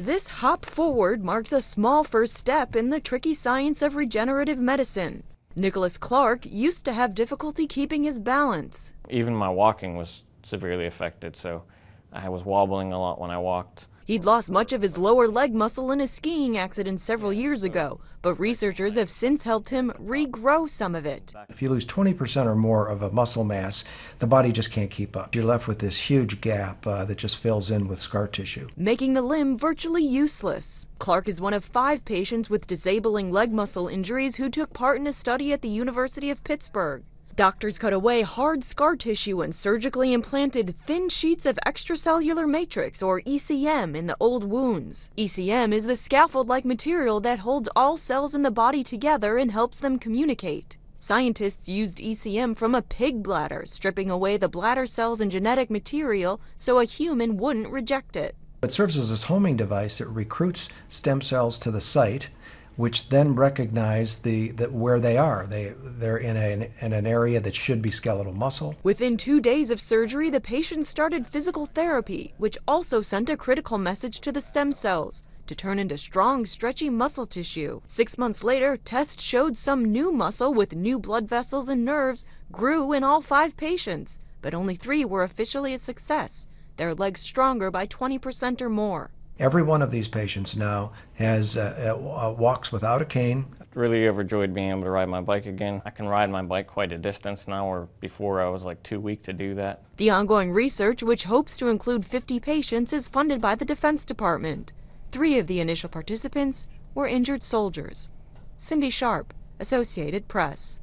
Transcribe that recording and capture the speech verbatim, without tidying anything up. This hop forward marks a small first step in the tricky science of regenerative medicine. Nicholas Clark used to have difficulty keeping his balance. Even my walking was severely affected, so I was wobbling a lot when I walked. He'd lost much of his lower leg muscle in a skiing accident several years ago, but researchers have since helped him regrow some of it. If you lose twenty percent or more of a muscle mass, the body just can't keep up. You're left with this huge gap uh, that just fills in with scar tissue, making the limb virtually useless. Clark is one of five patients with disabling leg muscle injuries who took part in a study at the University of Pittsburgh. Doctors cut away hard scar tissue and surgically implanted thin sheets of extracellular matrix, or E C M, in the old wounds. E C M is the scaffold-like material that holds all cells in the body together and helps them communicate. Scientists used E C M from a pig bladder, stripping away the bladder cells and genetic material so a human wouldn't reject it. It serves as this homing device that recruits stem cells to the site, which then recognize the, the where they are. They, they're in, a, in an area that should be skeletal muscle. Within two days of surgery, the patient started physical therapy, which also sent a critical message to the stem cells to turn into strong, stretchy muscle tissue. Six months later, tests showed some new muscle with new blood vessels and nerves grew in all five patients, but only three were officially a success, their legs stronger by twenty percent or more. Every one of these patients now has uh, uh, walks without a cane. Really overjoyed being able to ride my bike again. I can ride my bike quite a distance now, where before I was like too weak to do that. The ongoing research, which hopes to include fifty patients, is funded by the Defense Department. Three of the initial participants were injured soldiers. Cindy Sharp, Associated Press.